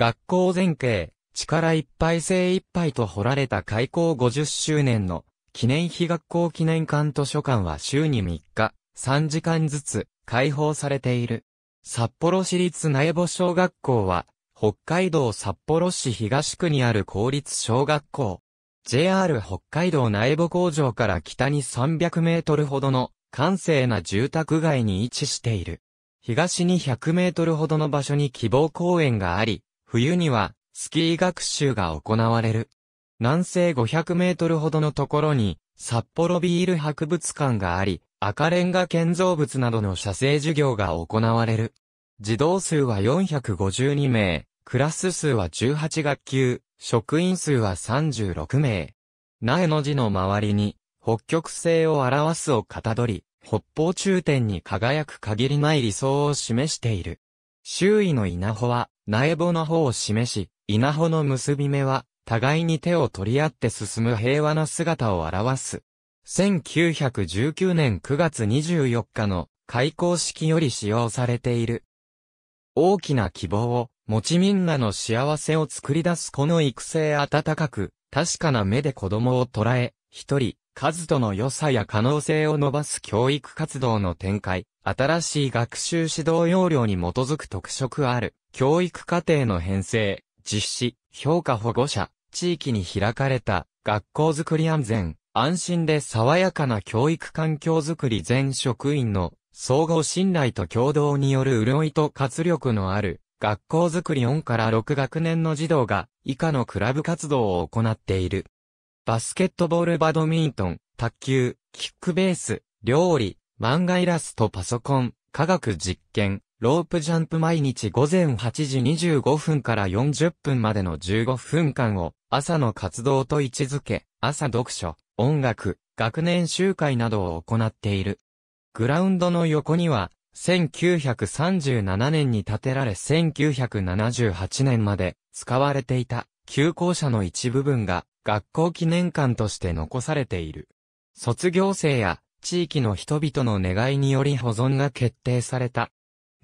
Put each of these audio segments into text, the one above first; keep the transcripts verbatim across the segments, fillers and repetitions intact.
学校全景、力いっぱい精いっぱいと彫られた開校ごじゅっしゅうねんの記念碑学校記念館図書館は週にみっか、さんじかんずつ開放されている。札幌市立苗穂小学校は北海道札幌市東区にある公立小学校。ジェイアール 北海道苗穂工場から北にさんびゃくメートルほどの閑静な住宅街に位置している。東にひゃくメートルほどの場所に希望公園があり、冬にはスキー学習が行われる。南西ごひゃくメートルほどのところに札幌ビール博物館があり、赤レンガ建造物などの写生授業が行われる。児童数はよんひゃくごじゅうにめい、クラス数はじゅうはちがっきゅう、職員数はさんじゅうろくめい。苗の字の周りに北極星を表すをかたどり、北方中点に輝く限りない理想を示している。周囲の稲穂は苗穂の穂を示し、稲穂の結び目は互いに手を取り合って進む平和な姿を表す。せんきゅうひゃくじゅうきゅうねんくがつにじゅうよっかの開校式より使用されている。大きな希望を持ちみんなの幸せを作り出すこの育成温かく確かな目で子供を捉え、一人、数との良さや可能性を伸ばす教育活動の展開、新しい学習指導要領に基づく特色ある教育課程の編成、実施、評価保護者、地域に開かれた学校づくり安全。安心で爽やかな教育環境づくり全職員の相互信頼と協働による潤いと活力のある学校づくりよんからろくがくねんの児童が以下のクラブ活動を行っている。バスケットボールバドミントン、卓球、キックベース、料理、漫画イラストパソコン、科学実験、ロープジャンプ毎日ごぜんはちじにじゅうごふんからよんじゅっぷんまでのじゅうごふんかんを朝の活動と位置づけ、朝読書。音楽、学年集会などを行っている。グラウンドの横には、せんきゅうひゃくさんじゅうななねんに建てられせんきゅうひゃくななじゅうはちねんまで使われていた旧校舎の一部分が学校記念館として残されている。卒業生や地域の人々の願いにより保存が決定された。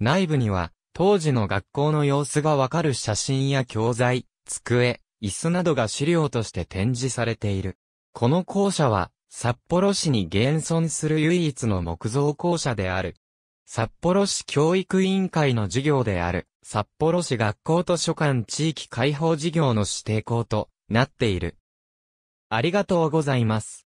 内部には当時の学校の様子がわかる写真や教材、机、椅子などが資料として展示されている。この校舎は、札幌市に現存する唯一の木造校舎である。札幌市教育委員会の事業である、札幌市学校図書館地域開放事業の指定校となっている。ありがとうございます。